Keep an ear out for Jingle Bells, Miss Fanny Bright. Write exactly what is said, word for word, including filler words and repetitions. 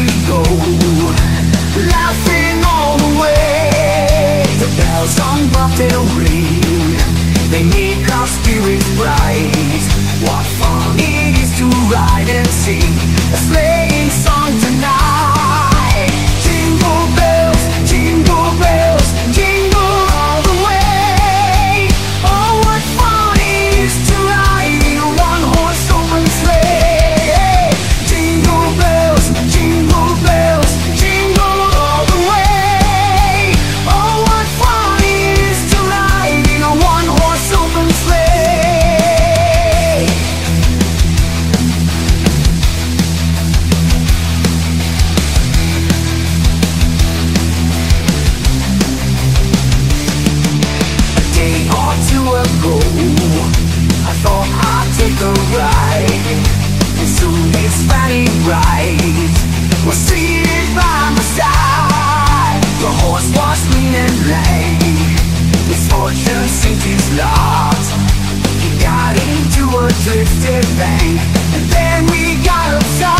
we go, laughing all the way. The bells on bobtail ring, they make our spirits bright. What fun it is to ride and sing a sleighing song tonight. Jingle bells, jingle bells, jingle all the way. Oh, what fun it is to ride in a one-horse open sleigh. Jingle bells, jingle bells, jingle all the way. Oh, what fun it is to ride in a one-horse open sleigh. I thought I'd take a ride, and soon Miss Fanny Bright was seated by my side. The horse was lean and lank, misfortune seemed his lot. He got into a drifted bank, and then we got upside.